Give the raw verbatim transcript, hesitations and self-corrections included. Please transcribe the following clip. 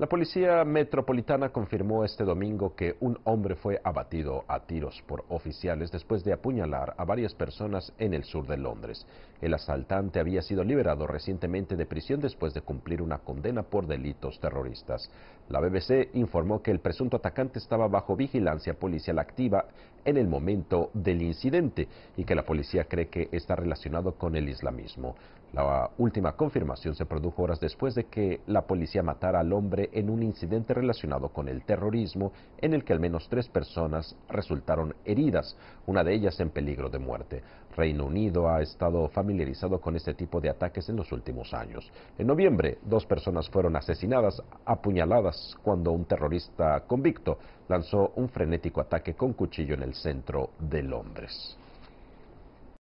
La policía metropolitana confirmó este domingo que un hombre fue abatido a tiros por oficiales después de apuñalar a varias personas en el sur de Londres. El asaltante había sido liberado recientemente de prisión después de cumplir una condena por delitos terroristas. La B B C informó que el presunto atacante estaba bajo vigilancia policial activa en el momento del incidente y que la policía cree que está relacionado con el islamismo. La última confirmación se produjo horas después de que la policía matara al hombre en un incidente relacionado con el terrorismo en el que al menos tres personas resultaron heridas, una de ellas en peligro de muerte. Reino Unido ha estado familiarizado con este tipo de ataques en los últimos años. En noviembre, dos personas fueron asesinadas, apuñaladas, cuando un terrorista convicto lanzó un frenético ataque con cuchillo en el centro de Londres.